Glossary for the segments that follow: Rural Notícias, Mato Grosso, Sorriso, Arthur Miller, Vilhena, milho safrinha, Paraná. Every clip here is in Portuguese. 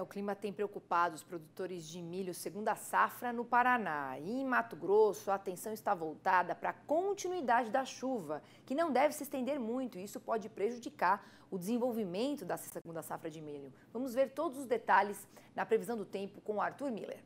O clima tem preocupado os produtores de milho segunda safra no Paraná. E em Mato Grosso, a atenção está voltada para a continuidade da chuva, que não deve se estender muito, e isso pode prejudicar o desenvolvimento da segunda safra de milho. Vamos ver todos os detalhes na previsão do tempo com o Arthur Miller.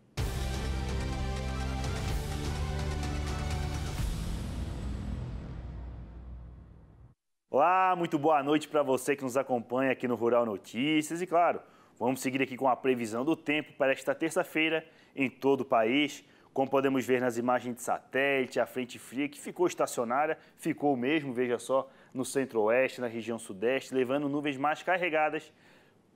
Olá, muito boa noite para você que nos acompanha aqui no Rural Notícias e, claro, vamos seguir aqui com a previsão do tempo para esta terça-feira em todo o país. Como podemos ver nas imagens de satélite, a frente fria que ficou estacionária, ficou mesmo, veja só, no centro-oeste, na região sudeste, levando nuvens mais carregadas,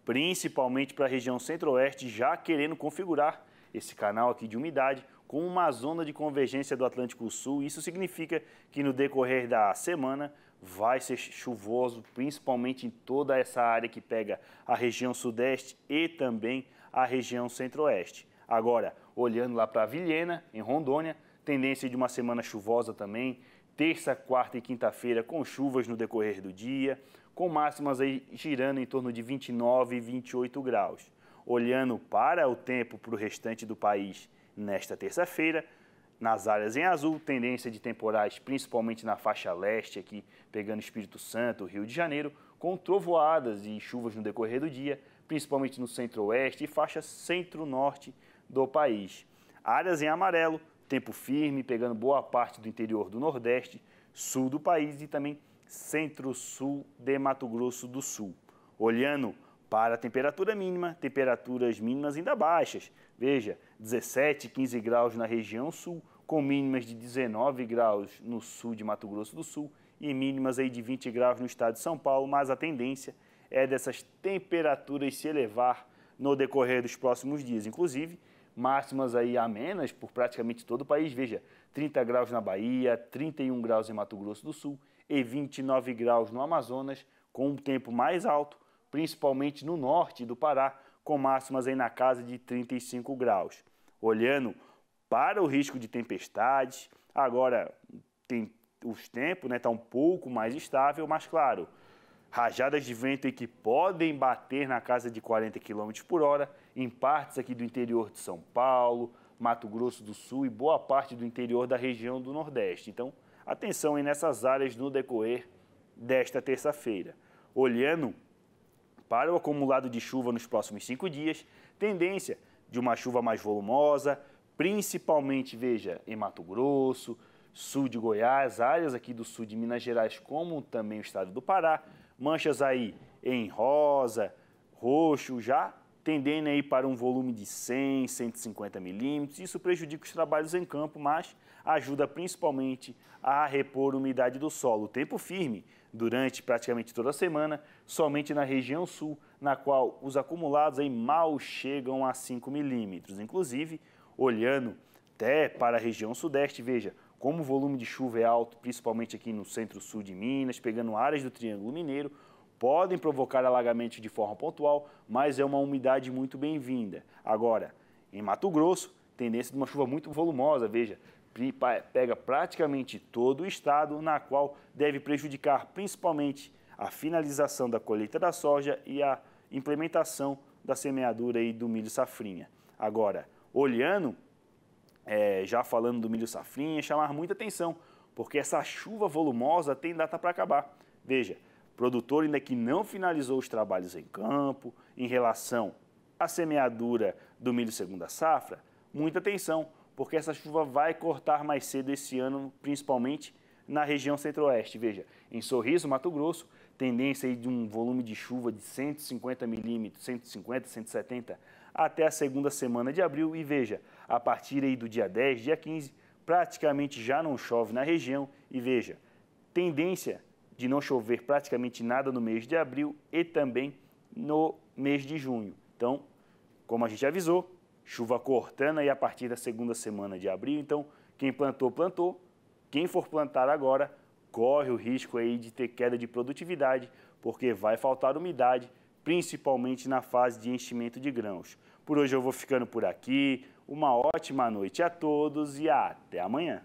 principalmente para a região centro-oeste, já querendo configurar esse canal aqui de umidade com uma zona de convergência do Atlântico Sul. Isso significa que no decorrer da semana vai ser chuvoso, principalmente em toda essa área que pega a região sudeste e também a região centro-oeste. Agora, olhando lá para Vilhena, em Rondônia, tendência de uma semana chuvosa também, terça, quarta e quinta-feira com chuvas no decorrer do dia, com máximas aí girando em torno de 29 e 28 graus. Olhando para o tempo para o restante do país nesta terça-feira, nas áreas em azul, tendência de temporais, principalmente na faixa leste, aqui pegando Espírito Santo, Rio de Janeiro, com trovoadas e chuvas no decorrer do dia, principalmente no centro-oeste e faixa centro-norte do país. Áreas em amarelo, tempo firme, pegando boa parte do interior do nordeste, sul do país e também centro-sul de Mato Grosso do Sul. Olhando para a temperatura mínima, temperaturas mínimas ainda baixas, veja, 17, 15 graus na região sul, com mínimas de 19 graus no sul de Mato Grosso do Sul e mínimas aí de 20 graus no estado de São Paulo, mas a tendência é dessas temperaturas se elevar no decorrer dos próximos dias, inclusive máximas aí amenas por praticamente todo o país, veja, 30 graus na Bahia, 31 graus em Mato Grosso do Sul e 29 graus no Amazonas, com um tempo mais alto, principalmente no norte do Pará, com máximas aí na casa de 35 graus. Olhando para o risco de tempestades, agora os tempos, tá um pouco mais estável, mas claro, rajadas de vento aí que podem bater na casa de 40 km por hora em partes aqui do interior de São Paulo, Mato Grosso do Sul e boa parte do interior da região do Nordeste. Então, atenção aí nessas áreas no decorrer desta terça-feira. Olhando para o acumulado de chuva nos próximos 5 dias, tendência de uma chuva mais volumosa, principalmente, veja, em Mato Grosso, sul de Goiás, áreas aqui do sul de Minas Gerais, como também o estado do Pará, manchas aí em rosa, roxo, já tendendo aí para um volume de 100, 150 milímetros. Isso prejudica os trabalhos em campo, mas ajuda principalmente a repor a umidade do solo. O tempo firme durante praticamente toda a semana, somente na região sul, na qual os acumulados aí mal chegam a 5 milímetros. Inclusive, olhando até para a região sudeste, veja como o volume de chuva é alto, principalmente aqui no centro-sul de Minas, pegando áreas do Triângulo Mineiro, podem provocar alagamentos de forma pontual, mas é uma umidade muito bem-vinda. Agora, em Mato Grosso, tendência de uma chuva muito volumosa, veja, pega praticamente todo o estado, na qual deve prejudicar principalmente a finalização da colheita da soja e a implementação da semeadura aí do milho safrinha. Agora, olhando, já falando do milho safrinha, chamar muita atenção, porque essa chuva volumosa tem data para acabar. Veja, produtor ainda que não finalizou os trabalhos em campo, em relação à semeadura do milho segunda safra, muita atenção, porque essa chuva vai cortar mais cedo esse ano, principalmente na região centro-oeste. Veja, em Sorriso, Mato Grosso, tendência aí de um volume de chuva de 150 milímetros, 150, 170, até a segunda semana de abril. E veja, a partir aí do dia 10, dia 15, praticamente já não chove na região. E veja, tendência de não chover praticamente nada no mês de abril e também no mês de junho. Então, como a gente avisou, chuva cortando aí a partir da segunda semana de abril. Então, quem plantou, plantou. Quem for plantar agora, corre o risco aí de ter queda de produtividade, porque vai faltar umidade, principalmente na fase de enchimento de grãos. Por hoje eu vou ficando por aqui. Uma ótima noite a todos e até amanhã.